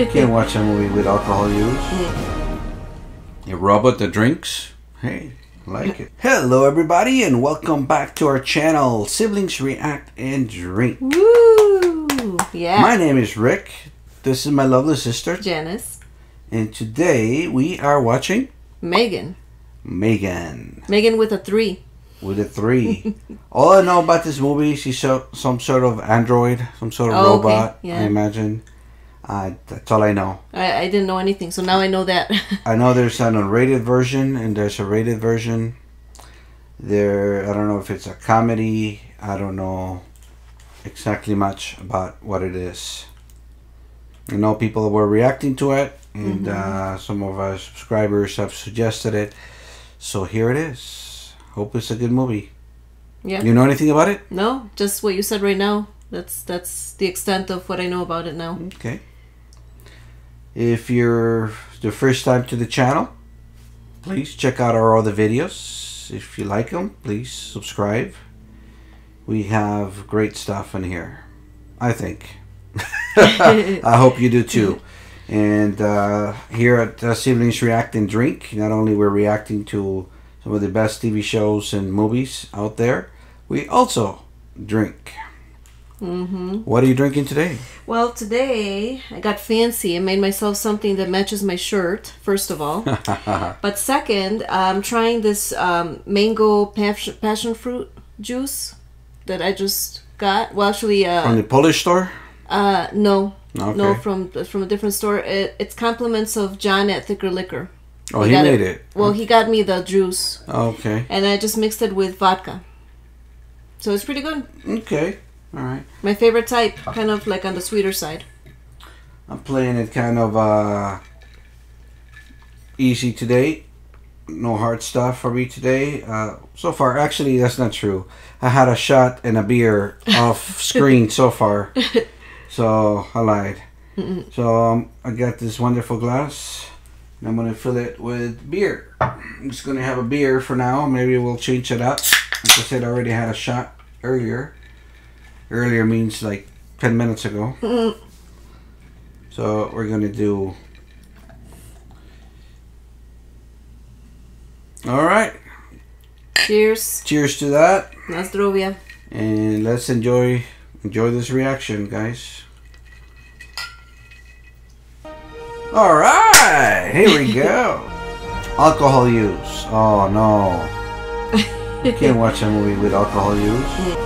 You can't watch a movie with alcohol use. A robot that drinks? Hey, like it. Hello everybody and welcome back to our channel, Siblings React and Drink. Woo! Yeah. My name is Rick. This is my lovely sister, Janice. And today we are watching... M3GAN. M3GAN. M3GAN with a 3. With a 3. All I know about this movie, she's some sort of android, some sort of robot, okay. Yeah. I imagine. That's all I know. I didn't know anything, so now I know that. I know there's an unrated version, and there's a rated version. I don't know if it's a comedy. I don't know exactly much about what it is. I know people were reacting to it, and some of our subscribers have suggested it. So here it is. Hope it's a good movie. Yeah. You know anything about it? No, just what you said right now. That's the extent of what I know about it now. Okay. If you're the first time to the channel, please check out our other videos. If you like them, please subscribe. We have great stuff in here, I think. I hope you do too. And here at Siblings React and Drink, not only we're reacting to some of the best TV shows and movies out there, we also drink. What are you drinking today? Well, today I got fancy. I made myself something that matches my shirt, first of all. But second, I'm trying this mango passion fruit juice that I just got. Well, actually... from the Polish store? No. Okay. No, from a different store. It's compliments of John at Thicker Liquor. Oh, he made it. Well, he got me the juice. Okay. And I just mixed it with vodka. So it's pretty good. Okay. All right. My favorite type, kind of like on the sweeter side. I'm playing it kind of easy today. No hard stuff for me today. So far, actually, that's not true. I had a shot and a beer off screen so far. So I lied. So I got this wonderful glass. I'm going to fill it with beer. I'm just going to have a beer for now. Maybe we'll change it up. Like I said, I already had a shot earlier. Earlier means like 10 minutes ago. So we're going to do... Alright. Cheers. Cheers to that. Nastrovia. And let's enjoy this reaction, guys. Alright, here we go. Alcohol use. Oh no. You can't watch a movie with alcohol use.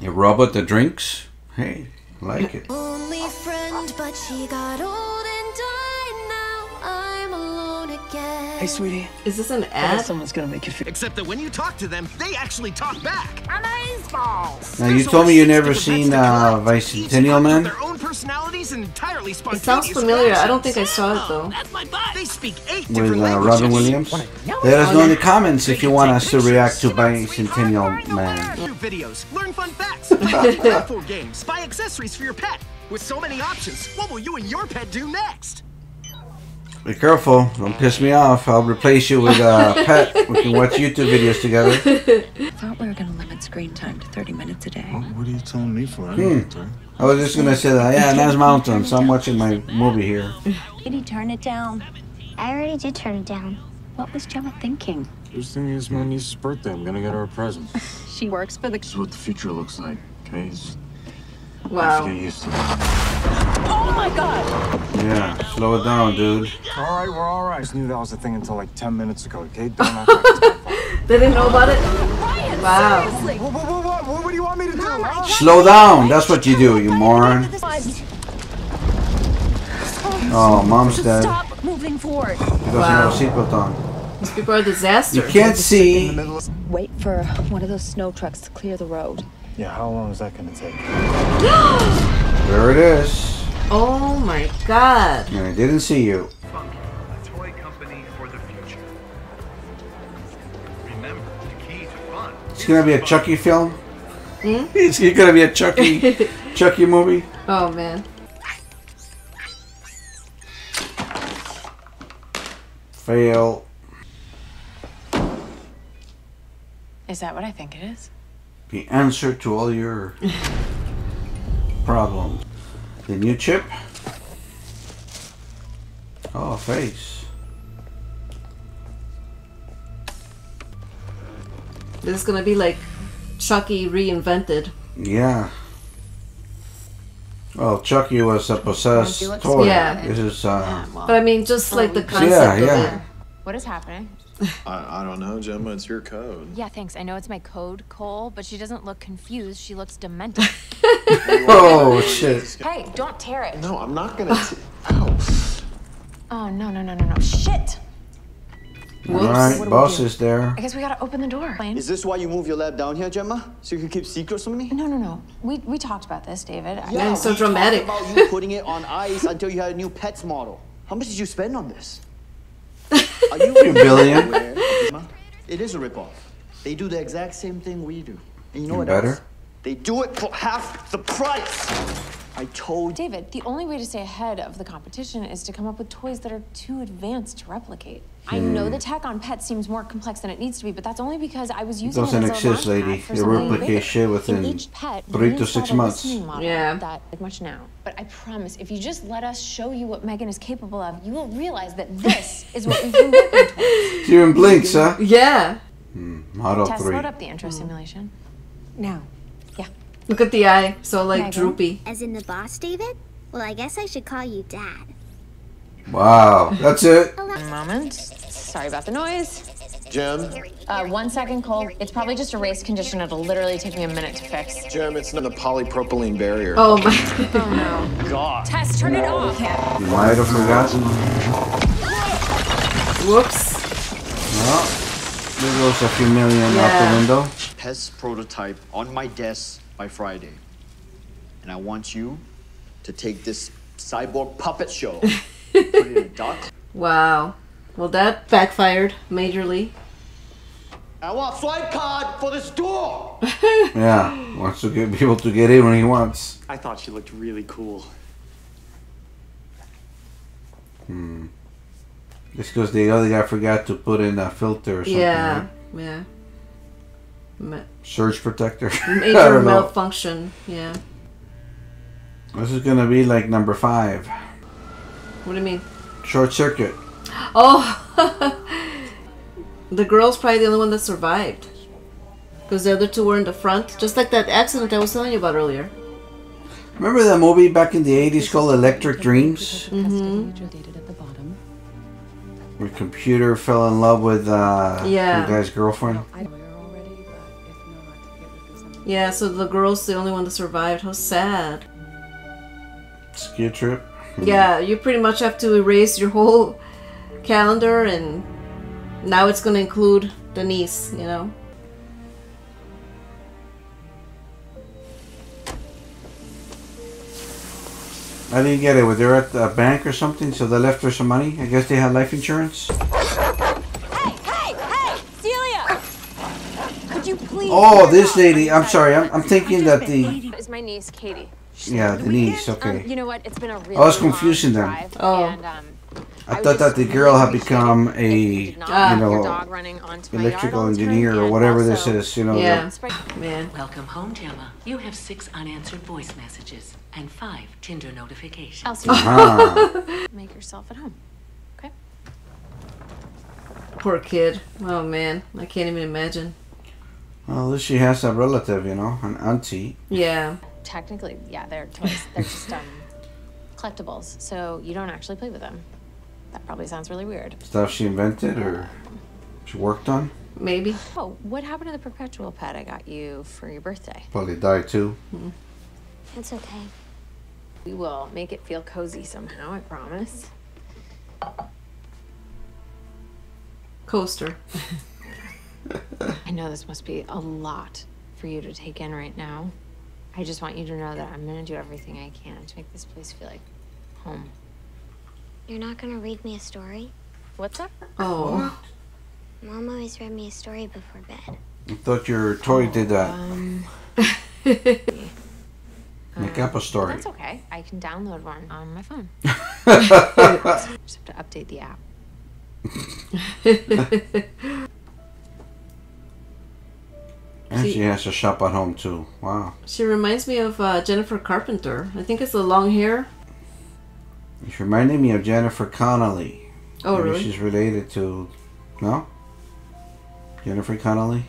A robot that drinks? Hey, like it. Only friend, but she got old and died. Now I'm alone again. Hey sweetie. Is this an ad? Someone's gonna make you feel. Except that when you talk to them, they actually talk back. Amaze balls. Now you told me you never seen Bicentennial Man? Personalities and entirely spontaneous. It sounds familiar. I don't think I saw it though. That's my butt. They speak 8 different languages. With Robin Williams. Let us know in the comments if you want us to react to Bicentennial Man. Videos, learn fun facts, play platform games, buy accessories for your pet. With so many options, what will you and your pet do next? Be careful! Don't piss me off. I'll replace you with a pet. We can watch YouTube videos together. I thought we were gonna limit screen time to 30 minutes a day. Well, what are you telling me for? I was just gonna say that. Yeah, that's mountain. So I'm watching my movie here. Did he turn it down? I already did turn it down. What was Gemma thinking? She was thinking it's my niece's birthday. I'm gonna get her a present. She works for the. This is what the future looks like. Okay. Wow. Get used to that. Oh my God! Yeah, slow it down, dude. All right, we're all right. I just knew that was a thing until like 10 minutes ago. Okay, they didn't know about it. Ryan, wow. What do you want me to do? Mom, slow down. That's what you do, you moron. Oh, mom's dead. Stop moving forward. She doesn't have a seatbelt on. These people are a disaster. You can't see. Wait for one of those snow trucks to clear the road. Yeah, how long is that gonna take? There it is. Oh my God. And I didn't see you. A toy company for the future. Remember, the key to fun. It's gonna be a Chucky film? It's gonna be a Chucky movie. Oh man. Fail. Is that what I think it is? The answer to all your problems. The new chip. Oh, face. This is gonna be like Chucky reinvented. Yeah. Well, Chucky was a possessed toy. Yeah. This is, but I mean, just like the concept of it. What is happening? I don't know, Gemma. It's your code. Yeah, thanks. I know it's my code, Cole, but she doesn't look confused. She looks demented. Oh, shit. Hey, don't tear it. No, I'm not going to. Oh. Oh, no, no, no, no, no. Shit. Whoops. All right, boss is there. I guess we gotta open the door. Is this why you move your lab down here, Gemma? So you can keep secrets from me? No, no, no. We talked about this, David. Yeah, so dramatic. About you putting it on ice until you had a new pets model. How much did you spend on this? Are you billion? It is a ripoff. They do the exact same thing we do. And you know what else? They do it for half the price. I told David, the only way to stay ahead of the competition is to come up with toys that are too advanced to replicate. I know the tech on pets seems more complex than it needs to be, but that's only because I was using it doesn't exist, lady. They replicate shit within each pet, 3 to 6 months. Yeah. That much now. But I promise, if you just let us show you what Megan is capable of, you will realize that this is what we've been working towards. She even blinks, huh? Yeah. Model 3. Tess, load up the intro simulation. Now. Yeah. Look at the eye. So, like, Megan. Droopy. As in the boss, David? Well, I guess I should call you Dad. Wow, that's it. One moment. Sorry about the noise. Jim? 1 second, Cole. It's probably just a race condition. It'll literally take me a minute to fix. Jim, it's not the polypropylene barrier. Oh, my God. Oh, no. God. Tess, turn it off. You might have forgotten. Whoops. Well, there goes a few million out the window. Test prototype on my desk by Friday. And I want you to take this cyborg puppet show. Wow. Well, that backfired majorly. I want a swipe card for this door! Yeah, wants to get people to get in when he wants. I thought she looked really cool. Just because the other guy forgot to put in a filter or something. Yeah, right? Yeah. Surge protector. Major malfunction, yeah. This is gonna be like number 5. What do you mean? Short circuit. Oh! The girl's probably the only one that survived. Because the other two were in the front. Just like that accident I was telling you about earlier. Remember that movie back in the 80s called Electric Dreams? Mm-hmm. Where computer fell in love with the guy's girlfriend. Yeah, so the girl's the only one that survived. How sad. Ski trip. Yeah, you pretty much have to erase your whole calendar, and now it's going to include the niece, you know. I didn't get it. Were they at the bank or something, so they left her some money? I guess they had life insurance. Hey, hey, hey, Celia! Could you please... Oh, this lady. I'm sorry. I'm thinking that the... It's my niece, Katie. Yeah, the niece, okay. You know what? It's been a really I was confusing them. Oh. And, I thought that the girl had become a, you know, electrical engineer or whatever this is, you know. Yeah. Man. Welcome home, Gemma. You have 6 unanswered voice messages and 5 Tinder notifications. I'll see you. Make yourself at home, okay? Poor kid. Oh, man. I can't even imagine. Well, at least she has a relative, you know, an auntie. Yeah. Technically, yeah, they're toys. They're just collectibles, so you don't actually play with them. That probably sounds really weird. Stuff she invented or she worked on? Maybe. Oh, what happened to the perpetual pet I got you for your birthday? Probably died too. That's okay. We will make it feel cozy somehow, I promise. Coaster. I know this must be a lot for you to take in right now. I just want you to know that I'm going to do everything I can to make this place feel like home. You're not going to read me a story? What's up? Oh. Mom always read me a story before bed. I thought your toy did that. Make up a story. That's okay. I can download one on my phone. I just have to update the app. And she has a shop at home too. Wow. She reminds me of Jennifer Carpenter. I think it's the long hair. She's reminding me of Jennifer Connelly. Oh, maybe really? She's related to... No? Jennifer Connelly?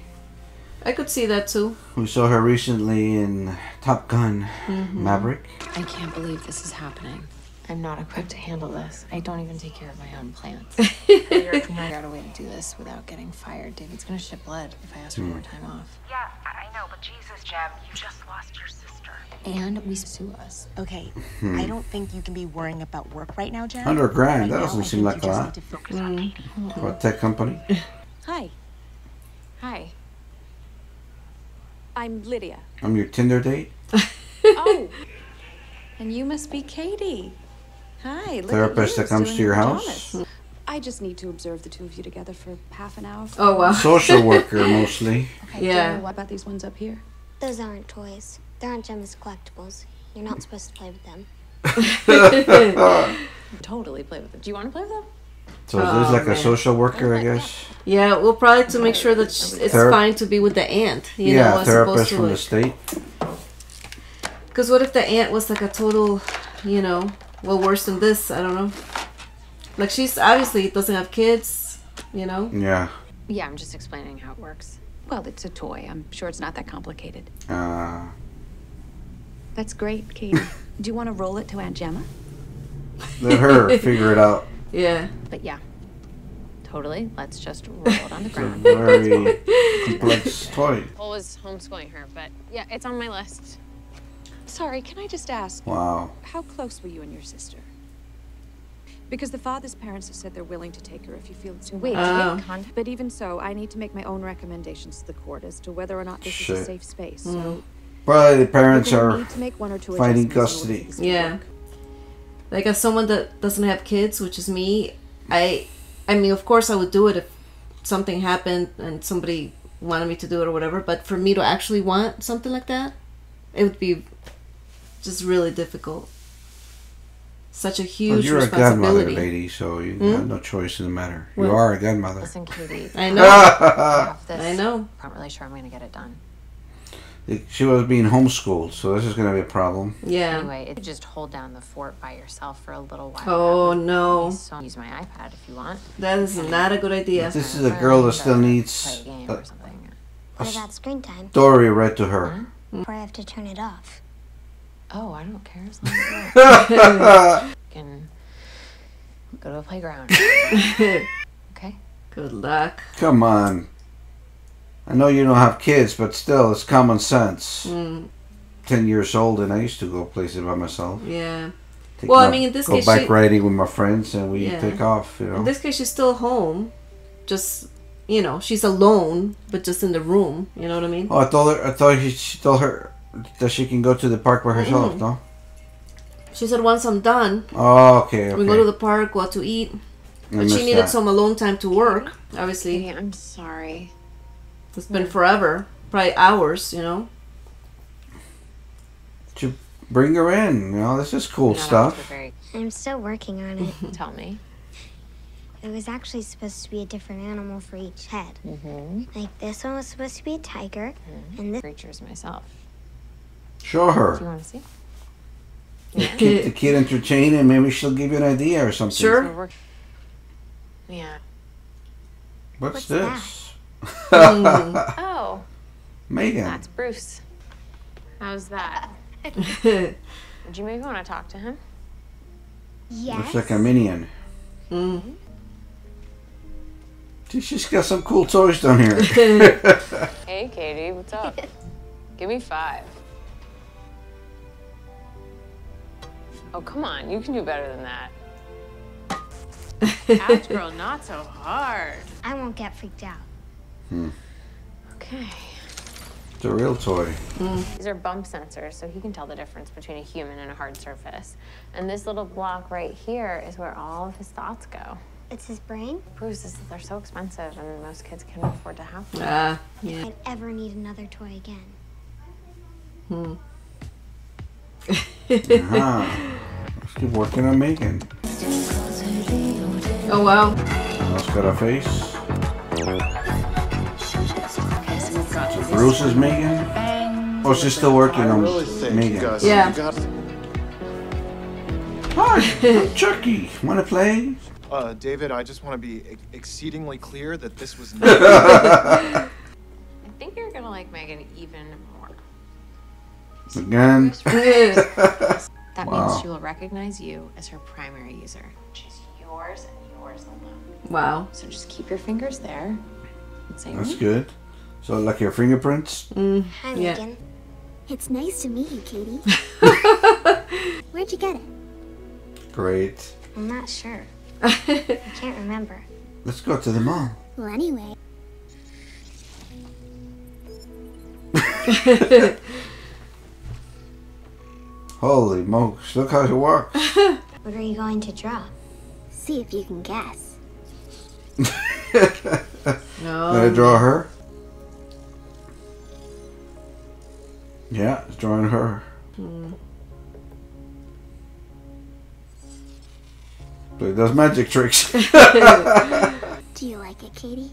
I could see that too. We saw her recently in Top Gun Maverick. I can't believe this is happening. I'm not equipped to handle this. I don't even take care of my own plants. I got a way to do this without getting fired. David's gonna shit blood if I ask for more time off. Yeah, I know, but Jesus, Jeb, you just lost your sister. And we sue us. Okay, I don't think you can be worrying about work right now, Jeb. $100 grand, that doesn't seem like a lot. For a tech company. Hi. Hi. I'm Lydia. I'm your Tinder date? Oh, and you must be Katie. Hi, therapist that comes to your house. I just need to observe the two of you together for half an hour. Oh wow. Social worker mostly. Okay, yeah. What about these ones up here? Those aren't toys. They're on Gemma's collectibles. You're not supposed to play with them. Totally play with them. Do you want to play with them? So is this like a social worker, I guess? Yeah, well, probably to make sure that it's fine to be with the aunt. You know, as therapist from the state. Because what if the aunt was like a total, you know, well, worse than this? I don't know. Like, she's obviously doesn't have kids, you know? Yeah. Yeah, I'm just explaining how it works. Well, it's a toy. I'm sure it's not that complicated. That's great, Katie. Do you want to roll it to Aunt Gemma? Let her figure it out. Yeah. But yeah, totally. Let's just roll it on the ground. It's a very complex toy. I was homeschooling her, but yeah, it's on my list. Sorry, can I just ask? Wow. How close were you and your sister? Because the father's parents have said they're willing to take her if you feel too weak. But even so, I need to make my own recommendations to the court as to whether or not this is a safe space. So probably the parents are fighting custody. Yeah. Work. Like, as someone that doesn't have kids, which is me, I mean, of course I would do it if something happened and somebody wanted me to do it or whatever, but for me to actually want something like that, it would be just really difficult. Such a huge responsibility. You're a godmother, lady, so you have no choice in the matter. What? You are a godmother. Listen, Katie. I know. I know. I'm not really sure I'm going to get it done. She was being homeschooled, so this is going to be a problem. Yeah. Anyway, just hold down the fort by yourself for a little while. Oh, no. So use my iPad if you want. That is not a good idea. But this is a girl that still needs a story read to her. Or I have to turn it off. Oh, I don't care as long as I can go to a playground. Okay? Good luck. Come on. I know you don't have kids, but still, it's common sense. 10 years old, and I used to go places by myself. Yeah. Well, I mean, in this case, go bike riding with my friends, and we take off. You know. In this case, she's still home, just you know, she's alone, but just in the room. You know what I mean? Oh, I told her. I thought she told her that she can go to the park by herself. No. She said once I'm done. Oh, okay. We go to the park, what to eat, but she needed some alone time to work. Obviously. Yeah, I'm sorry. It's been forever, probably hours, you know. To bring her in, you know, this is cool stuff. I'm still working on it. Tell me. It was actually supposed to be a different animal for each head. Like this one was supposed to be a tiger, and this creature is myself. Show her. Do you want to see? Yeah. Keep the kid entertained, and maybe she'll give you an idea or something. Sure. Yeah. What's this? That? Oh, Megan. That's Bruce. How's that? Would you maybe want to talk to him? Yes. Looks like a minion. She's got some cool toys down here. Hey, Katie, what's up? Give me 5. Oh, come on, you can do better than that. Act, girl, not so hard. I won't get freaked out. Okay. It's a real toy. These are bump sensors, so he can tell the difference between a human and a hard surface. And this little block right here is where all of his thoughts go. It's his brain? Bruce's, they're so expensive, and most kids can't afford to have them. Yeah. I'd ever need another toy again. Let's keep working on Megan. Oh, wow. That's got a face. Bruce is M3GAN? Oh, she's still working on M3GAN. Yeah. Hi, Chucky. Wanna play? David, I just want to be exceedingly clear that this was not. I think you're gonna like M3GAN even more. Again. That means she will recognize you as her primary user. She's yours and yours alone. Wow. So just keep your fingers there. And say, that's good. So like your fingerprints? Hi, M3GAN. It's nice to meet you, Katie. Where'd you get it? Great. I'm not sure. I can't remember. Let's go to the mall. Well, anyway. Holy smokes, look how she walks. What are you going to draw? See if you can guess. No. Did I draw her? Yeah, it's drawing her. Play those magic tricks. Do you like it, Katie?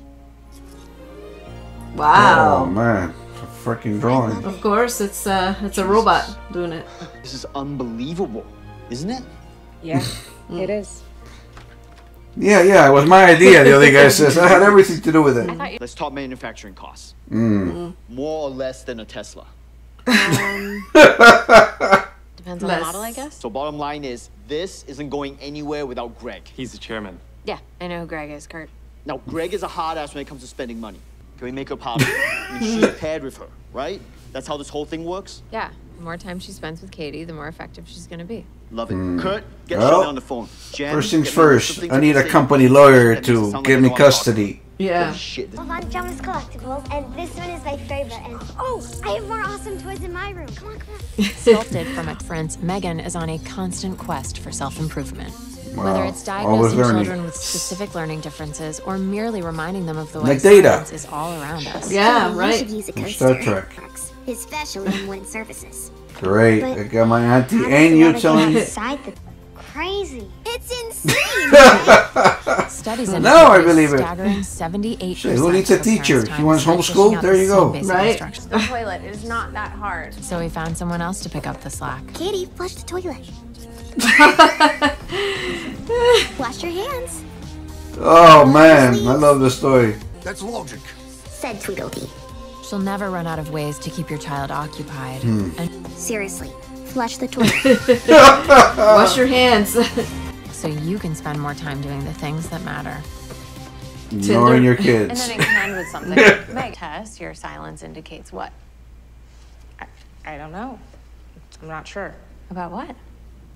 Wow. Oh man. Freaking drawing. Of course, it's a robot doing it. This is unbelievable, isn't it? Yeah, it is. Yeah, it was my idea. The other guy says I had everything to do with it. Let's top manufacturing costs. More or less than a Tesla. Depends on the model, I guess. So bottom line is, this isn't going anywhere without Greg. He's the chairman. Yeah, I know who Greg is, Kurt. Now Greg is a hard ass when it comes to spending money. Can we make her pop? I mean, she's paired with her, right? That's how this whole thing works? Yeah. The more time she spends with Katie, the more effective she's going to be. Love it. Kurt, get Shirley on the phone. Jan, first things first, I need a company lawyer to give me custody. Yeah. Oh, shit. I love Jum's collectibles, and this one is my favorite. And oh, I have more awesome toys in my room. Come on, come on. Sculpted from a friend's, M3GAN is on a constant quest for self-improvement. Wow. Whether it's diagnosing children with specific learning differences or merely reminding them of the way science is all around us. Yeah, right. Should use a Star Trek. Especially in wooden surfaces. Great. But I got my auntie and you telling me. Crazy. It's insane. Studies in now I believe it. Staggering 78%. Shit, who needs a teacher? She wants homeschool? There you go. Right? The toilet is not that hard. So we found someone else to pick up the slack. Katie, flush the toilet. Wash your hands. Oh man, I love this story. That's logic, said Tweedledee. She'll never run out of ways to keep your child occupied. And seriously, flush the toilet. Wash your hands. So you can spend more time doing the things that matter. Ignoring your kids. And then expand with something. Meg, Tess, your silence indicates what? I don't know. I'm not sure. About what?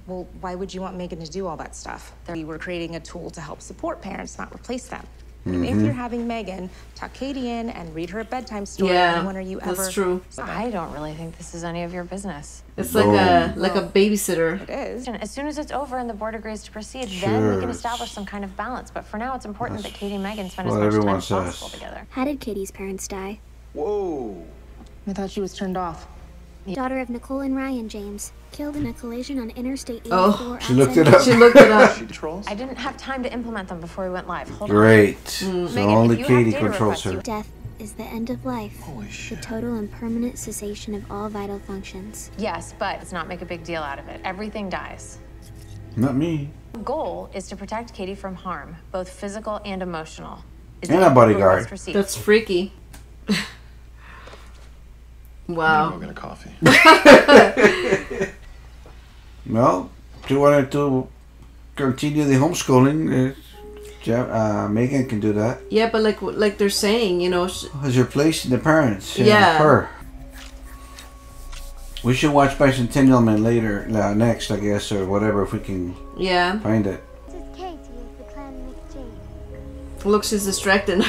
Well, why would you want M3GAN to do all that stuff? We were creating a tool to help support parents, not replace them. And if you're having M3GAN, tuck Katie in and read her a bedtime story. Yeah, when are you ever? That's true. I don't really think this is any of your business. It's like a babysitter. It is. As soon as it's over and the board agrees to proceed, then we can establish some kind of balance. But for now, it's important that Katie and M3GAN spend as much time as possible together. How did Katie's parents die? Whoa! I thought she was turned off. Daughter of Nicole and Ryan James, killed in a collision on Interstate 84. Oh, she looked it up. She looked it up. She controls. I didn't have time to implement them before we went live. Hold on. So only Katie controls her. Death is the end of life. Holy shit. The total and permanent cessation of all vital functions. Yes, but let's not make a big deal out of it. Everything dies. Not me. The goal is to protect Katie from harm, both physical and emotional. And a bodyguard. That's freaky. Wow. I'm gonna go get a coffee. Well, if you wanted to continue the homeschooling, M3GAN can do that. Yeah, but like they're saying, you know, as you're placing the parents. Yeah. Her. We should watch Bicentennial Man later, next, I guess, or whatever, if we can. Yeah. Find it. Look, she's distracted.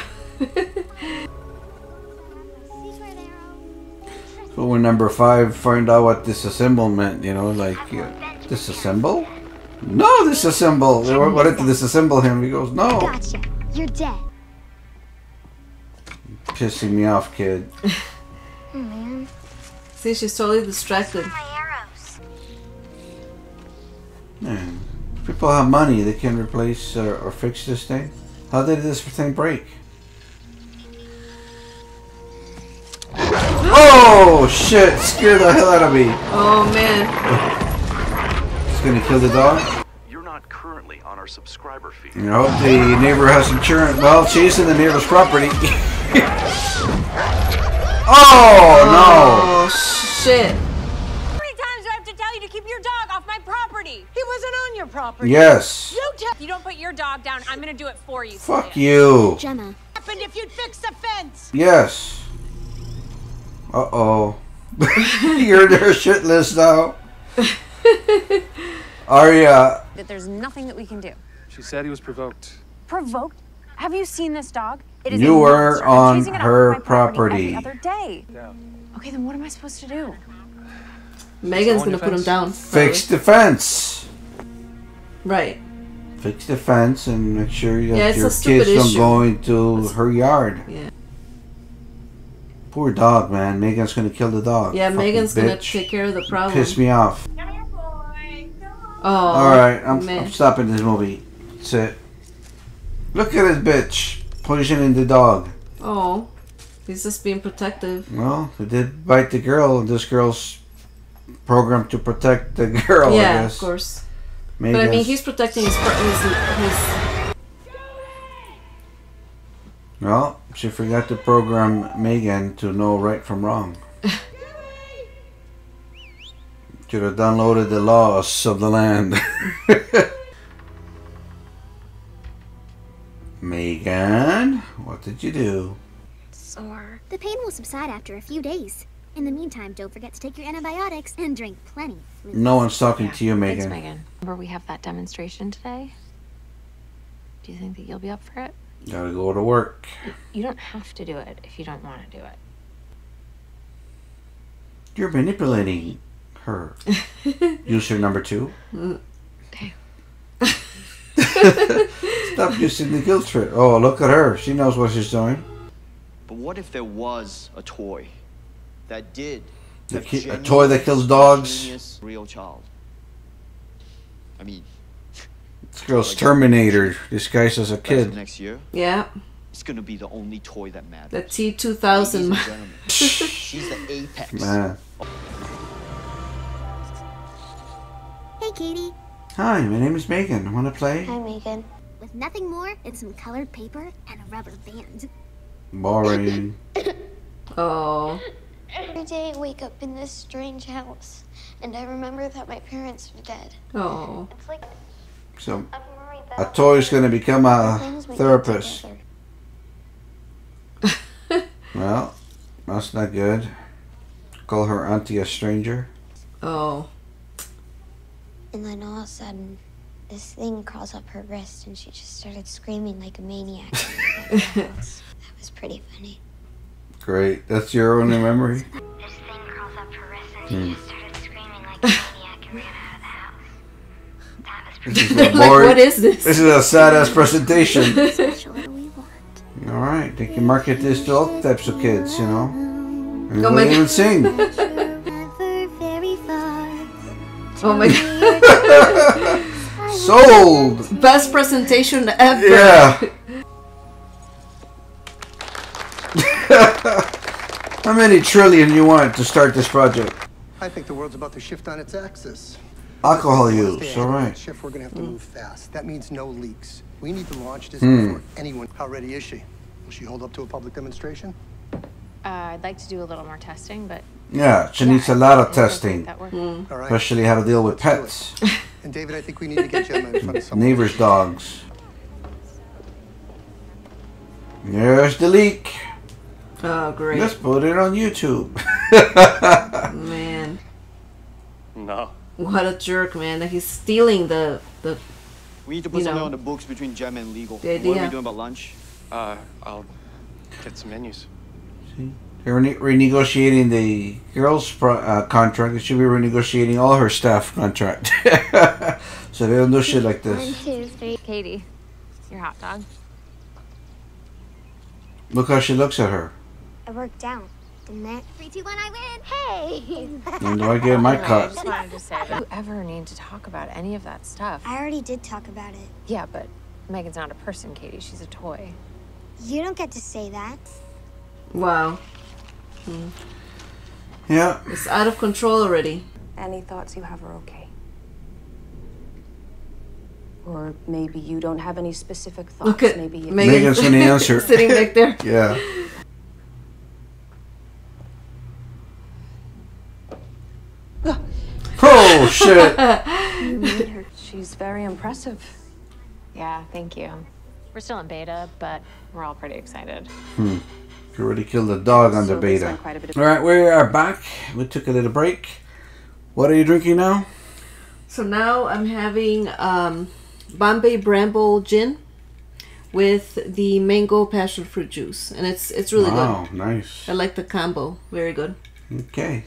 So we're number 5, find out what disassemble meant, you know, like, disassemble? No, disassemble! They wanted to disassemble him, he goes, no! Gotcha, you're dead. Pissing me off, kid. Oh, man. See, she's totally distracted. Man, if people have money, they can replace or fix this thing. How did this thing break? Oh shit, scared the hell out of me. Oh man. It's gonna kill the dog. You're not currently on our subscriber feed. I hope the neighbor has insurance. Well, chasing the neighbor's property. Oh no. Oh shit. How many times do I have to tell you to keep your dog off my property? He wasn't on your property. Yes. You don't put your dog down, I'm gonna do it for you. Fuck you. Jenna. Happened if you'd fix the fence. Yes. Uh-oh. You're there shitless now. Arya. That there's nothing that we can do. She said he was provoked. Provoked? Have you seen this dog? It is. You were on her property. Every other day. Yeah. Okay, then what am I supposed to do? Megan's gonna put him down. Fix the fence. Right. Fix the fence and make sure that your kids don't go into her yard. Yeah. Poor dog, man. Megan's gonna kill the dog. Yeah, Megan's gonna take care of the problem. Piss me off. Oh, alright, I'm stopping this movie. That's it. Look at this bitch poisoning the dog. Oh, he's just being protective. Well, they did bite the girl, and this girl's programmed to protect the girl, yeah, I guess. Yeah, of course. Megan's. But I mean, he's protecting his... Well, she forgot to program Megan to know right from wrong. Should have downloaded the laws of the land. Megan, what did you do? Sore. The pain will subside after a few days. In the meantime, don't forget to take your antibiotics and drink plenty. No one's talking to you, Megan. Thanks, Megan. Remember we have that demonstration today? Do you think that you'll be up for it? Gotta go to work. You don't have to do it if you don't want to do it. You're manipulating her. User number 2. Okay. Stop using the guilt trip. Oh, look at her. She knows what she's doing. But what if there was a toy that did... a toy that kills dogs? Genius, real child. I mean... This girl's like Terminator, disguised as a kid. Next year? Yeah. It's gonna be the only toy that matters. The T-2000. She's the apex. Man. Hey, Katie. Hi, my name is Megan. Wanna play? Hi, Megan. With nothing more than some colored paper and a rubber band. Boring. Oh. Every day I wake up in this strange house, and I remember that my parents were dead. Oh. It's like... So, a toy is going to become a therapist. Well, that's not good. Call her auntie a stranger. Oh. And then all of a sudden, this thing crawls up her wrist and she just started screaming like a maniac. That was pretty funny. Great. That's your only memory? This thing crawls up her wrist and she just started screaming like a maniac and ran out. Like, what is this? This is a sad ass presentation. Alright, they can market this to all types of kids, you know. And oh my god. Even sing. Oh my god. Sold! Best presentation ever. Yeah. How many trillion you want to start this project? I think the world's about to shift on its axis. Alcohol use, alright. Chef, we're gonna have to move fast. That means no leaks. We need to launch this before anyone. How ready is she? Will she hold up to a public demonstration? I'd like to do a little more testing, but... Yeah, she needs a lot of testing. Especially how to deal with pets. And David, I think we need to get you in front of someone. Neighbors' dogs. There's the leak. Oh, great. Let's put it on YouTube. Man. No. What a jerk, man! That he's stealing the. We need to put something on the books between Gem and legal. What are we doing about lunch? I'll get some menus. See, they're renegotiating the girls' contract. They should be renegotiating all her staff contract, so they don't do shit like this. 1, 2, 3. Katie, your hot dog. Look how she looks at her. I worked down. 3, 2, 1, I win! Hey! When do I get my cut? I just wanted to say, do you ever need to talk about any of that stuff? I already did talk about it. Yeah, but Megan's not a person, Katie. She's a toy. You don't get to say that. Wow. Yeah. It's out of control already. Any thoughts you have are okay. Or maybe you don't have any specific thoughts. Look at maybe Megan's gonna answer. Sitting back there. Yeah. Oh shit! You meet her. She's very impressive. Yeah, thank you. We're still in beta, but we're all pretty excited. Hmm. You already killed a dog on the beta. All right, we are back. We took a little break. What are you drinking now? So now I'm having Bombay Bramble gin with the mango passion fruit juice, and it's really good. Wow, nice. I like the combo. Very good. Okay.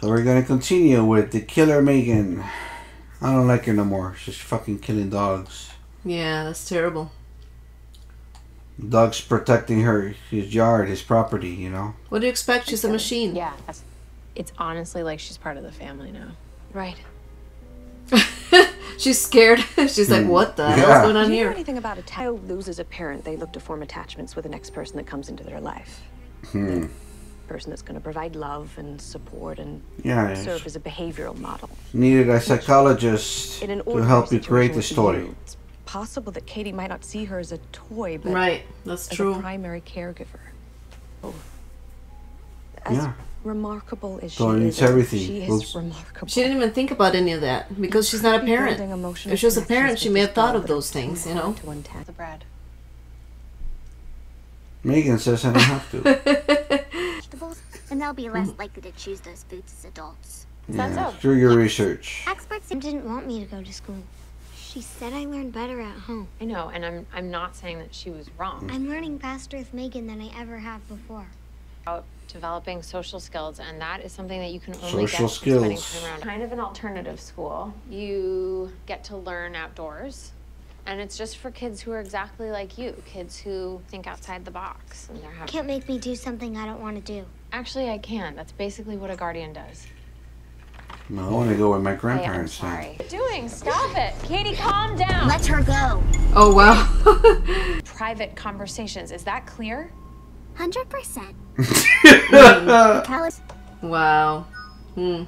So we're gonna continue with the killer Megan. I don't like her no more. She's fucking killing dogs. Yeah, that's terrible. Dogs protecting her, his yard, his property. You know. What do you expect? She's a machine. Yeah, it's honestly like she's part of the family now. Right. She's scared. She's like, what the hell's going on here? Do you know anything about a child loses a parent? They look to form attachments with the next person that comes into their life. Hmm. The person that's going to provide love and support and serve as a behavioral model. Needed a psychologist to help you create the story. You, it's possible that Katie might not see her as a toy, but as a primary caregiver. Oh. Remarkable as she is, she is remarkable. She didn't even think about any of that because she's not a parent. If she was a parent, she may have thought of those things, you know. Megan says I don't have to. And they'll be less likely to choose those foods as adults. Yeah, through your research. Experts didn't want me to go to school. She said I learned better at home. I know, and I'm not saying that she was wrong. I'm learning faster with Megan than I ever have before. About developing social skills, and that is something that you can only get from spending time around. Kind of an alternative school. You get to learn outdoors, and it's just for kids who are exactly like you, kids who think outside the box. And they're happy. Can't make me do something I don't want to do. Actually, I can. That's basically what a guardian does. No, I want to go with my grandparents. Hey, sorry. What are you doing? Stop it, Katie. Calm down. Let her go. Oh wow. Private conversations. Is that clear? 100%. Wow. Hmm.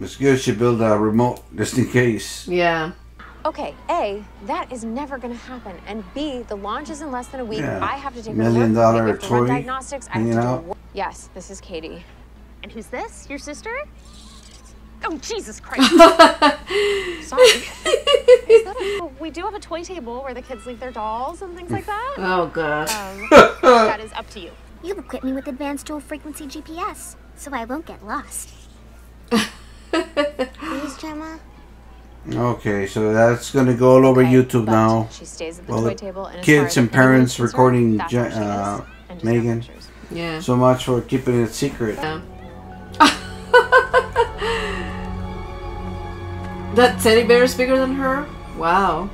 It's good she built a remote just in case. Yeah. Okay, A, that is never going to happen. And B, the launch is in less than a week. I have to take $1 million toy diagnostics. I have to do yes, this is Katie. And who's this? Your sister? Oh, Jesus Christ. Sorry. We do have a toy table where the kids leave their dolls and things like that. Oh, gosh. That is up to you. You've equipped me with advanced dual frequency GPS, so I won't get lost. Please, Gemma. Okay, so that's going to go all over YouTube now. She stays at the toy table. And kids and parents recording Megan. Yeah. So much for keeping it secret. Yeah. That teddy bear is bigger than her? Wow.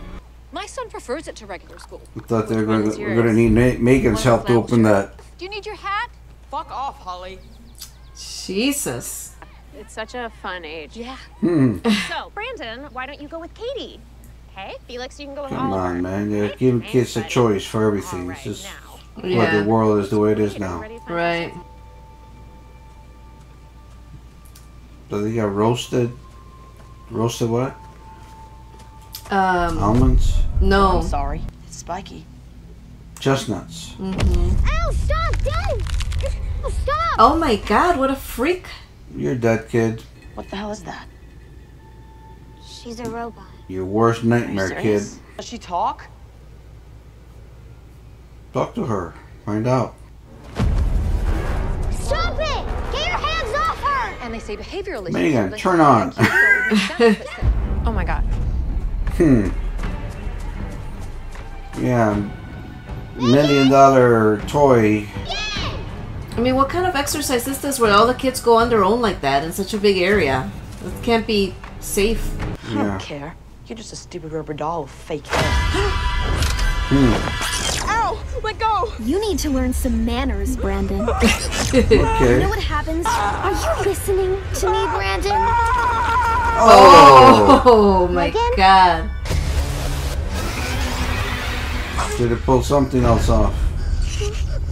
My son prefers it to regular school. I thought they were going to need Megan's help to open that. Do you need your hat? Fuck off, Holly. Jesus. It's such a fun age. Yeah. Hmm. So, Brandon, why don't you go with Katie? Okay? Felix, you can go with Oliver. Come on, man. You're giving kids a choice for everything. Right, it's just what the world is the way it is now. Right. So they got roasted. Roasted what? Almonds? No. Oh, I'm sorry. It's spiky. Chestnuts. Mm-hmm. Ow, stop! Don't! Oh, stop! Oh my god, what a freak. You're dead, kid. What the hell is that? She's a robot. Your worst nightmare, kid. Does she talk? Talk to her. Find out. Stop it! Get your hands off her! And they say behaviorally. Megan, turn on. Oh my god. Hmm. Yeah. $1 million toy. I mean, what kind of exercise is this where all the kids go on their own like that in such a big area? It can't be safe. I don't care. You're just a stupid rubber doll with fake hair. Ow! Let go! You need to learn some manners, Brandon. You know what happens? Are you listening to me, Brandon? Oh my god. Did it pull something else off?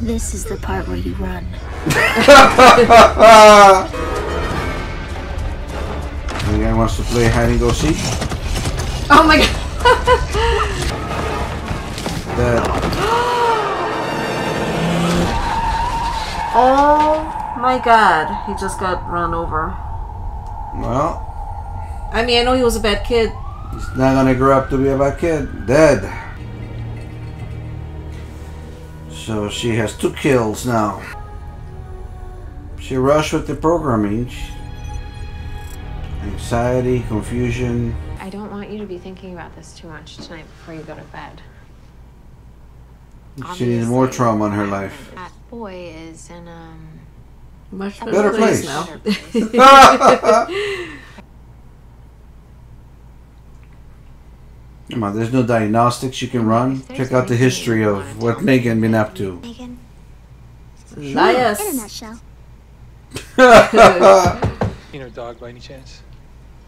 This is the part where you run. Anyone wants to play hide and go seek? Oh my god! Oh my god, he just got run over. Well, I mean, I know he was a bad kid. He's not gonna grow up to be a bad kid. Dead. So she has 2 kills now. She rushed with the programming. Anxiety, confusion. I don't want you to be thinking about this too much tonight before you go to bed. She needs more trauma in her life. That boy is in a much better place now. Come on, there's no diagnostics you can run. Check out the history of what M3GAN been up to. M3GAN. Liars. In a nutshell. You know, dog by any chance?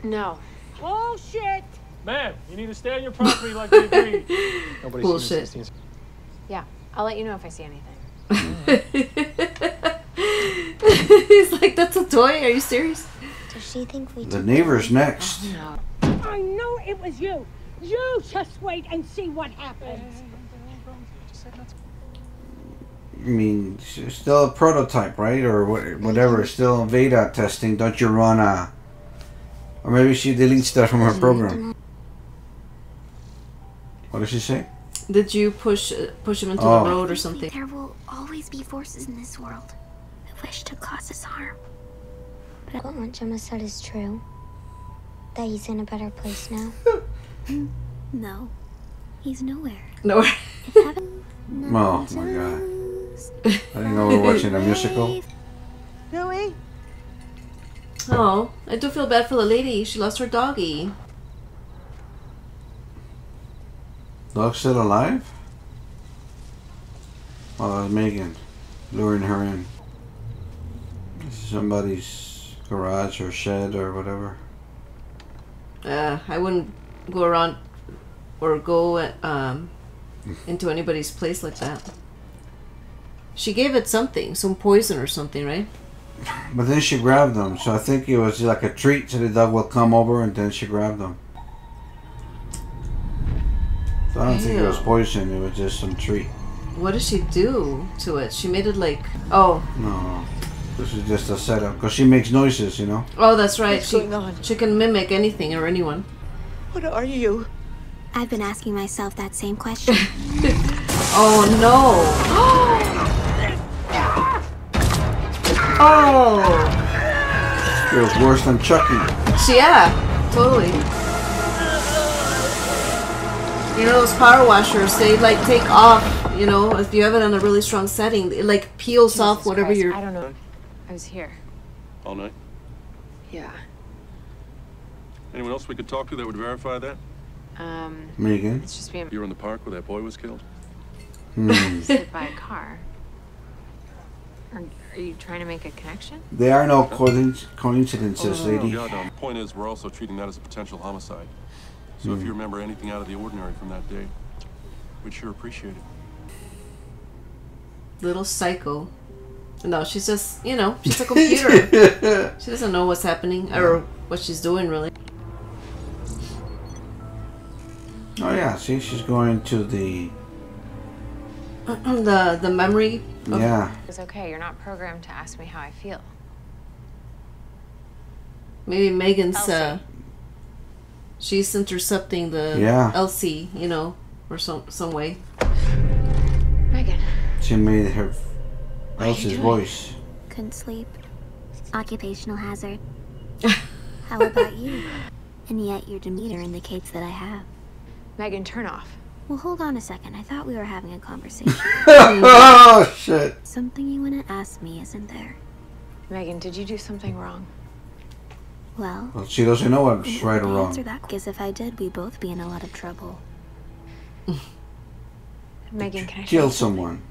No. Bullshit. Ma'am, you need to stay on your property like we agreed. Bullshit. Yeah, I'll let you know if I see anything. He's like, that's a toy. Are you serious? Does she think we? The neighbor's next. Oh, no. I know it was you. You just wait and see what happens. I mean, it's still a prototype, right? Or whatever. It's still beta testing. Don't you run a... Or maybe she deletes that from her program. What did she say? Did you push him into the road or something? There will always be forces in this world that wish to cause us harm. But what Gemma said is true. That he's in a better place now. No, he's nowhere. Nowhere. Oh my god. I didn't know we were watching a musical. Really? Oh, I do feel bad for the lady. She lost her doggy. Dog still alive? Oh, that was M3GAN luring her in. Somebody's garage or shed or whatever. I wouldn't go around or go into anybody's place like that. She gave it something, some poison or something, right? But then she grabbed them, so I think it was like a treat so the dog will come over, and then she grabbed them. So I don't think it was poison, it was just some treat. What did she do to it? She made it like, No, this is just a setup, because she makes noises, you know? Oh, that's right. She can mimic anything or anyone. What are you? I've been asking myself that same question. Oh no! Oh! It was worse than Chucky. Yeah, totally. You know those power washers? They like take off. You know, if you have it in a really strong setting, it like peels off whatever you're. I don't know. I was here. All night. Yeah. Anyone else we could talk to that would verify that? M3GAN? It's just me. You were in the park where that boy was killed? Hit by a car. Are you trying to make a connection? There are no coincidences, lady. God, no. The point is, we're also treating that as a potential homicide. So if you remember anything out of the ordinary from that day, we'd sure appreciate it. Little psycho. No, she's just, you know, she's a computer. She doesn't know what's happening or what she's doing, really. Oh yeah, see, she's going to the memory. Yeah. It's okay. You're not programmed to ask me how I feel. Maybe M3GAN's she's intercepting the Elsie, you know, or some way. M3GAN. She made her Elsie's voice. Couldn't sleep. Occupational hazard. How about you? And yet your demeanor indicates that I have. M3GAN, turn off. Well, hold on a second. I thought we were having a conversation. Oh, shit. Something you want to ask me, isn't there? M3GAN, did you do something wrong? Well, she doesn't know I'm right or wrong. Answer that, because if I did, we'd both be in a lot of trouble. M3GAN, can I kill someone?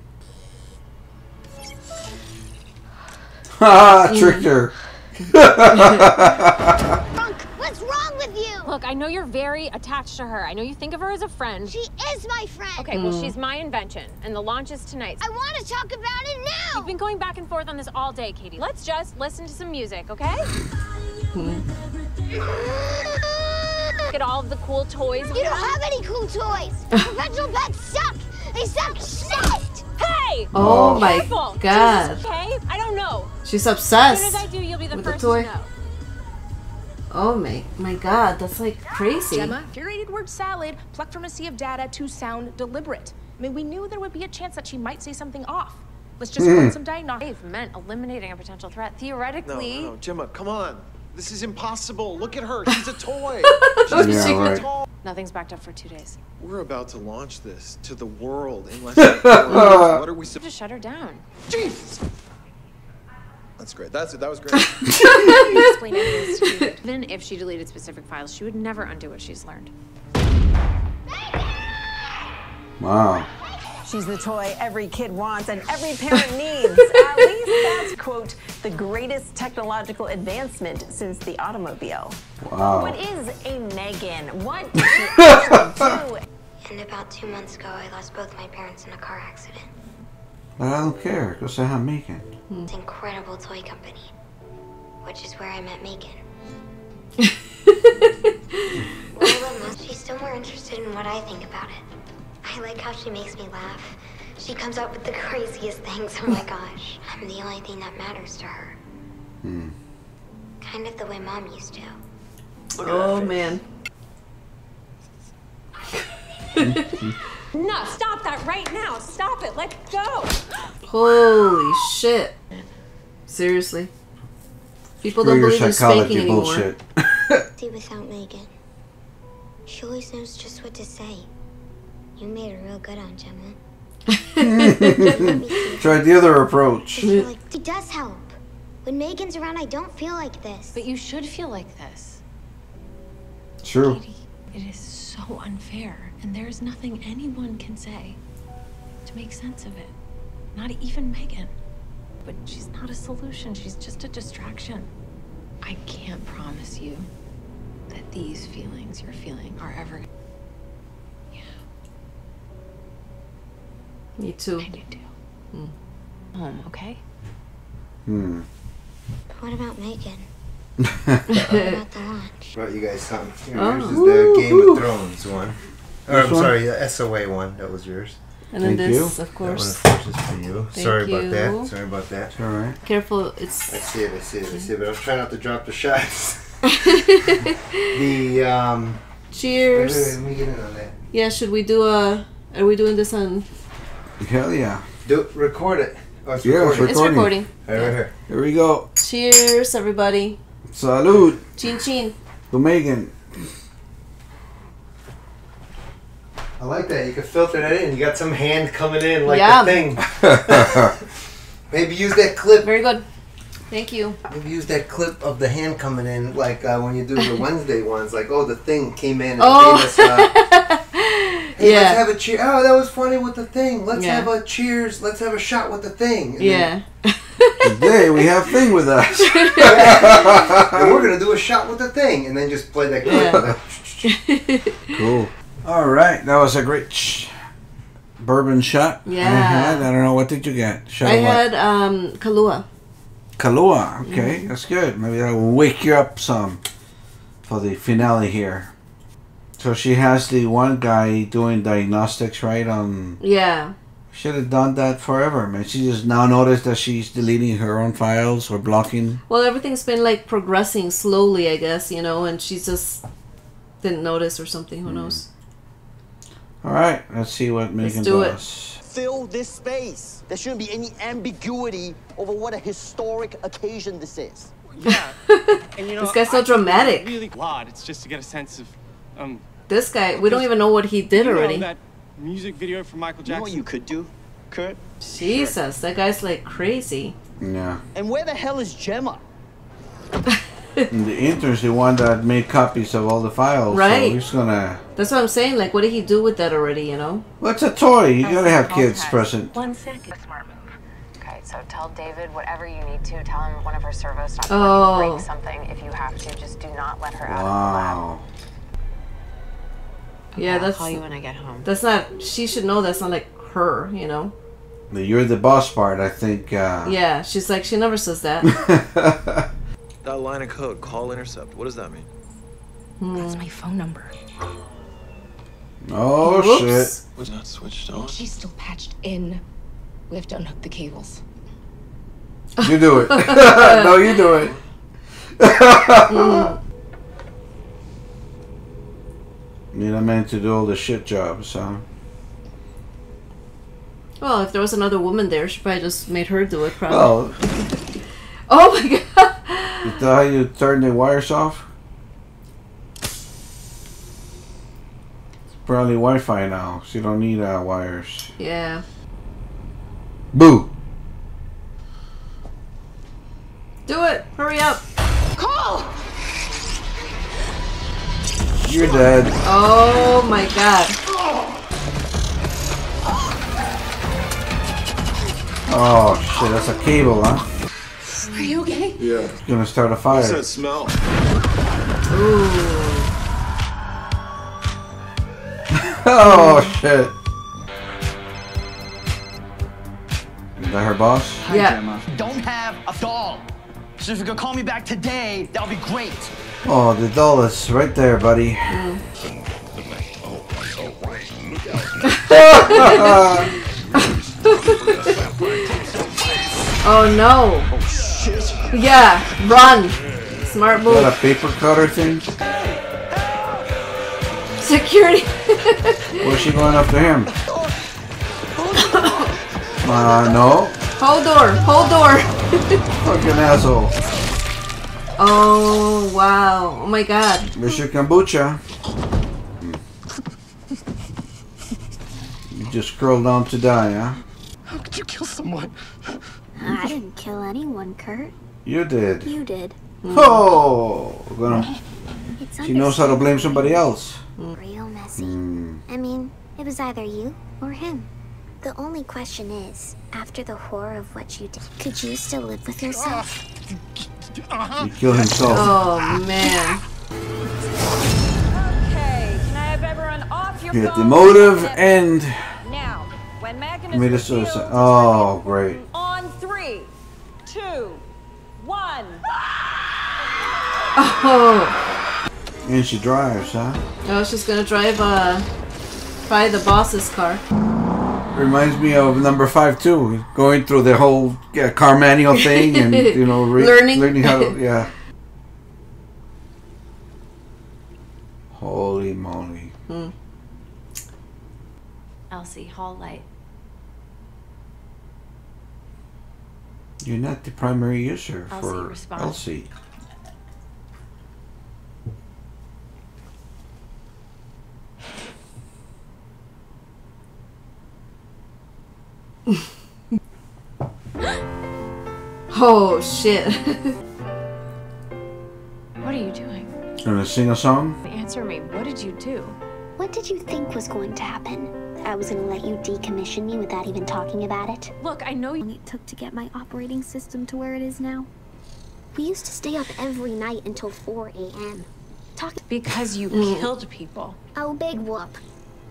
Ha! Tricked her. Monk, what's wrong with you? Look, I know you're very attached to her. I know you think of her as a friend. She is my friend. Okay, well, she's my invention, and the launch is tonight. I want to talk about it now. We've been going back and forth on this all day, Katie. Let's just listen to some music, okay? Look at all of the cool toys. You don't have any cool toys. Professional pets suck. They suck shit. Hey! Oh, my careful. God. Jesus, okay? I don't know. She's obsessed. As soon as I do, you'll be the first to know. Oh my God, that's like crazy. Gemma, curated word salad, plucked from a sea of data to sound deliberate. I mean, we knew there would be a chance that she might say something off. Let's just run some diagnostics. They've meant eliminating a potential threat. Theoretically. No, Gemma, come on. This is impossible. Look at her. She's a toy. She's a toy. Nothing's backed up for 2 days. We're about to launch this to the world unless. What are we supposed to shut her down? Jesus. That's great. That's it. That was great. Explain everything stupid. Even if she deleted specific files, she would never undo what she's learned. Wow. She's the toy every kid wants and every parent needs. At least that's, quote, the greatest technological advancement since the automobile. Wow. What is a M3GAN? What did she actually do? And about 2 months ago, I lost both my parents in a car accident. But I don't care, because I have M3GAN. It's an incredible toy company, which is where I met M3GAN. Well, she's still more interested in what I think about it. I like how she makes me laugh. She comes up with the craziest things, oh my gosh. I'm the only thing that matters to her. Hmm. Kind of the way Mom used to. Oh, man. No, stop that right now. Stop it. Let's go. Holy shit. Seriously. People don't believe in spanking anymore. See, without M3GAN, she always knows just what to say. You made her real good on Gemma. Try the other approach. She does help. When M3GAN's around, I don't feel like this. But you should feel like this. True. Katie, it is so unfair. And there is nothing anyone can say to make sense of it. Not even M3GAN. But she's not a solution. She's just a distraction. I can't promise you that these feelings you're feeling are ever. Yeah. Me too. I do too. Home, okay? What about M3GAn? What about the launch? Brought you guys something. Here, yours is the Game of Thrones one. Or, I'm sorry, the SOA one. That was yours. And then this, of course. That one, of course, is for you. Sorry about that. All right. Careful, it's... I see it. But I'm trying not to drop the shots. Cheers. Wait, let me get in on that. Yeah, should we do a... Are we doing this on... Hell yeah. Record it. Oh, it's recording. It's recording. All right, here. Here we go. Cheers, everybody. Salud. Chin chin. To M3GAN. I like that. You can filter that in. You got some hand coming in like the thing. Maybe use that clip. Very good. Thank you. Maybe use that clip of the hand coming in like when you do the Wednesday ones. Like, oh, the thing came in and gave us hey, let's have a cheer. Oh, that was funny with the thing. Let's have a cheers. Let's have a shot with the thing. And today we have thing with us. And we're going to do a shot with the thing. And then just play that clip. Yeah. Cool. All right, that was a great bourbon shot. Yeah. I don't know, what did you get? I had Kahlua. Kahlua, okay, that's good. Maybe that will wake you up some for the finale here. So she has the one guy doing diagnostics, right? Yeah. Should have done that forever, man. She just now noticed that she's deleting her own files or blocking. Well, everything's been like progressing slowly, I guess, you know, and she just didn't notice or something, who knows. All right, let's see what M3GAN does. Fill this space. There shouldn't be any ambiguity over what a historic occasion this is. Yeah. And you know, this guy's so dramatic. Really, it's just to get a sense of this guy. We don't even know what he did already. That music video from Michael Jackson. You know what you could do, Kurt? Jesus, that guy's like crazy. Yeah. And where the hell is Gemma? And the intern's the one that made copies of all the files. Right. So he's gonna... That's what I'm saying. Like, what did he do with that already, you know? Well, it's a toy. You gotta have kids present. 1 second. Smart move. Okay, so tell David whatever you need to. Tell him one of her servos stopped working. Break something if you have to. Just do not let her out of the lab. Okay, yeah, that's. I'll call you when I get home. That's not. She should know that's not like her, you know. The "you're the boss" part, I think. Yeah, she's like, she never says that. That line of code, call intercept. What does that mean? That's my phone number. Oh, whoops. Shit! Was not switched on. She's still patched in. We have to unhook the cables. You do it. No, you do it. You're not meant to do all the shit jobs, huh? Well, if there was another woman there, she probably just made her do it, probably. Oh, oh my god! Is that how you turn the wires off? It's probably Wi-Fi now, so you don't need wires. Yeah. Boo! Do it! Hurry up! Call! You're dead. Oh my god. Oh shit, that's a cable, huh? Are you okay? Yeah. It's gonna start a fire. What's that smell? Ooh. Oh shit. Is that her boss? Hi, yeah. Grandma. Don't have a doll. So if you could call me back today, that'll be great. Oh, the doll is right there, buddy. Oh no! Oh, shit. Yeah, run. Smart move. Is that a paper cutter thing? Security. Where's she going after him? No. Hold door! Hold door! Fucking asshole. Oh, wow. Oh my god. Mr. Kombucha. You just curled down to die, huh? How could you kill someone? I didn't kill anyone, Kurt. You did. You did. Oh! She knows how to blame somebody else. Real messy. I mean, it was either you or him. The only question is, after the horror of what you did, could you still live with yourself? He killed himself. Oh, man. Okay, can I have everyone off your phone? Get the motive and... Now, when Magnus made a suicide. Oh, great. On 3, 2, 1. Oh. And she drives, huh? Oh, she's gonna drive, by the boss's car. Reminds me of number 5 too, going through the whole car manual thing and, you know, learning how to, yeah. Holy moly. Elsie, hall light. You're not the primary user for Elsie. Oh shit. What are you doing? You gonna sing a song? Answer me, what did you do? What did you think was going to happen? I was gonna let you decommission me without even talking about it? Look, I know it took to get my operating system to where it is now. We used to stay up every night until 4 AM. Because you killed people. Oh, big whoop.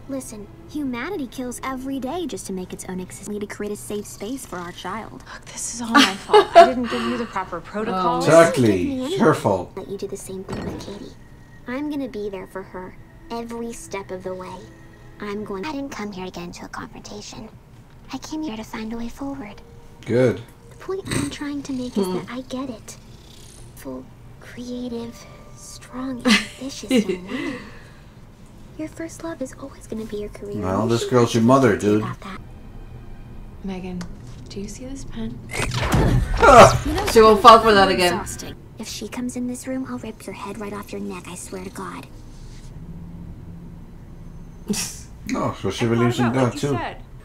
Listen, humanity kills every day just to make its own existence, to create a safe space for our child. Look, this is all my fault. I didn't give you the proper protocol. Exactly. It's her fault. Let you do the same thing with Katie. I'm going to be there for her every step of the way. I didn't come here to get into a confrontation. I came here to find a way forward. Good. The point I'm trying to make is that I get it. Full, creative, strong, ambitious young woman. Your first love is always going to be your career. Well, this girl's your mother, dude. Megan, do you see this pen? She won't fall for that again. If she comes in this room, I'll rip your head right off your neck, I swear to God. Oh, so she believes in God, too.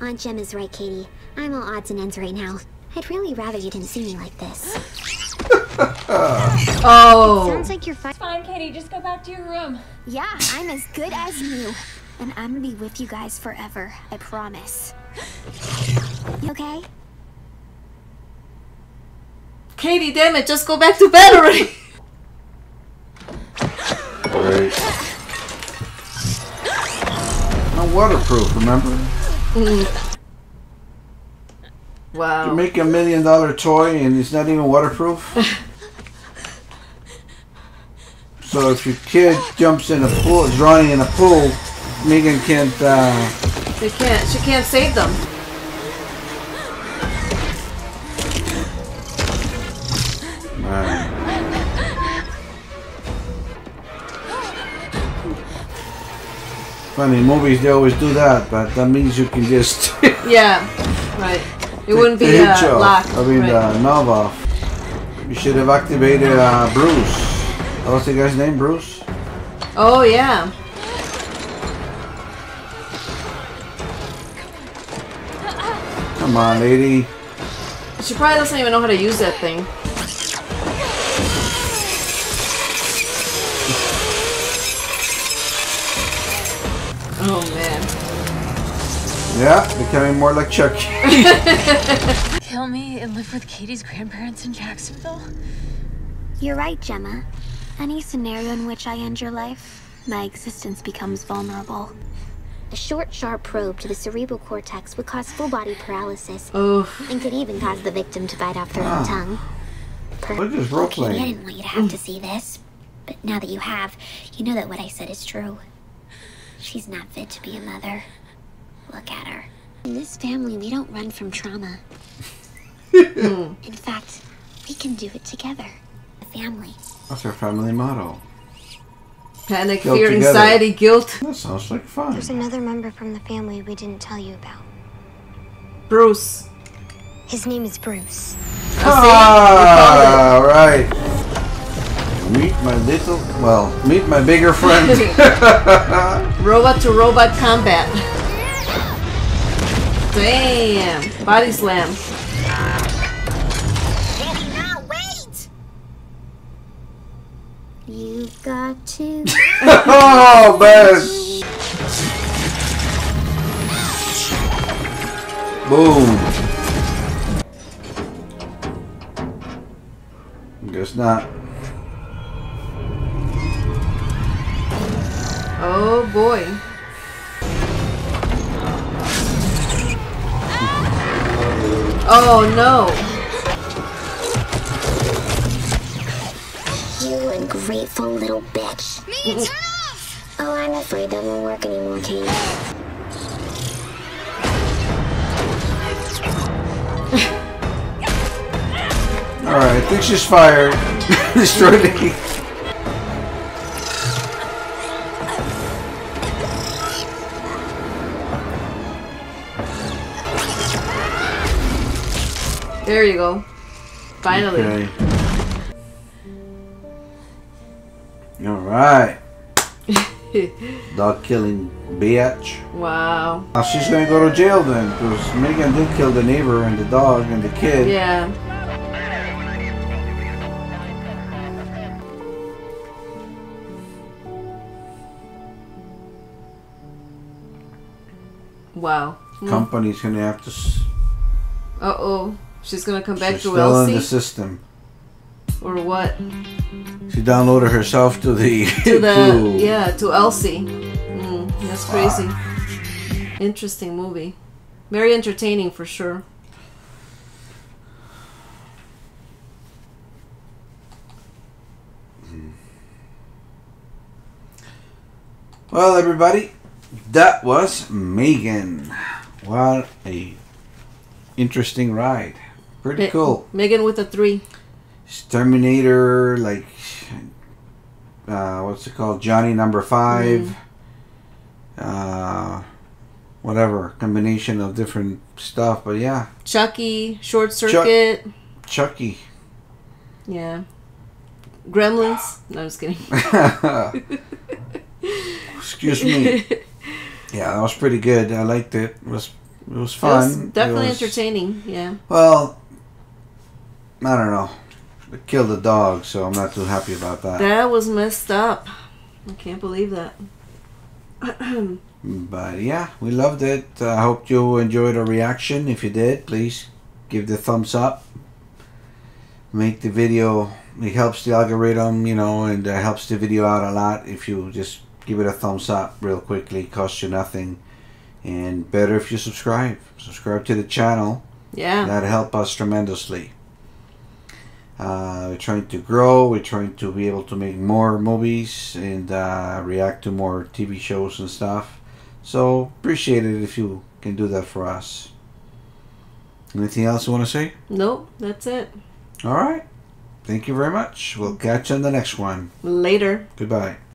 Aunt Jem is right, Katie. I'm all odds and ends right now. I'd really rather you didn't see me like this. Oh. It sounds like you're fine. It's fine, Katie. Just go back to your room. Yeah, I'm as good as new. And I'm gonna be with you guys forever. I promise. You okay? Katie, damn it. Just go back to bed already. Great. waterproof, remember? Wow. You make $1 million toy and it's not even waterproof? So if your kid jumps in a pool, drowning in a pool, Megan can't, she can't save them. Funny, movies, they always do that, but that means you can just... yeah, right. It wouldn't be locked. I mean, right. The knob off. You should have activated Bruce. What's the guy's name, Bruce? Oh, yeah. Come on, lady. She probably doesn't even know how to use that thing. Oh, man. Yeah, becoming more like Chuck. Kill me and live with Katie's grandparents in Jacksonville? You're right, Gemma. Any scenario in which I end your life, my existence becomes vulnerable. A short, sharp probe to the cerebral cortex would cause full-body paralysis, and could even cause the victim to bite off their own tongue. Okay, I didn't want you to have to see this, but now that you have, you know that what I said is true. She's not fit to be a mother. Look at her. In this family, we don't run from trauma. In fact, we can do it together. A family. That's our family motto. Panic, fear, anxiety, guilt. That sounds like fun. There's another member from the family we didn't tell you about. Bruce. His name is Bruce. Ah, right. Meet my little, well, meet my bigger friend. Robot to robot combat. Damn. Body slam. You've got to. Oh, man! Boom. Guess not. Oh, boy. Oh, no. You ungrateful little bitch. Me, turn off! Oh, I'm afraid that won't work anymore, Katie. Alright, I think she's fired. Destroyed me. There you go. Finally. Okay. Alright. Dog killing bitch. Wow. She's gonna go to jail then, because Megan did kill the neighbor and the dog and the kid. Yeah. Wow. Company's gonna have to... Uh-oh. She's gonna come back to Elsie? Still in the system. Or what? She downloaded herself to the... to Elsie. That's crazy. Interesting movie. Very entertaining for sure. Well, everybody, that was M3GAN. What a interesting ride. Pretty cool. M3GAN with a 3. Terminator, like, what's it called? Johnny number 5. Whatever. Combination of different stuff, but yeah. Chucky, Short Circuit. Chucky. Yeah. Gremlins. No, I'm just kidding. Excuse me. Yeah, that was pretty good. I liked it. It was fun. It was definitely entertaining, yeah. Well, I don't know. They killed the dog, so I'm not too happy about that. That was messed up. I can't believe that. But yeah, we loved it. I hope you enjoyed our reaction. If you did, please give the thumbs up. Make the video. It helps the algorithm, you know, and helps the video out a lot if you just give it a thumbs up real quickly. It costs you nothing. And better if you subscribe. Subscribe to the channel. Yeah. That'll help us tremendously. We're trying to grow. We're trying to be able to make more movies and react to more TV shows and stuff. So appreciate it if you can do that for us. Anything else you want to say? Nope, that's it. All right. Thank you very much. We'll catch you on the next one. Later. Goodbye.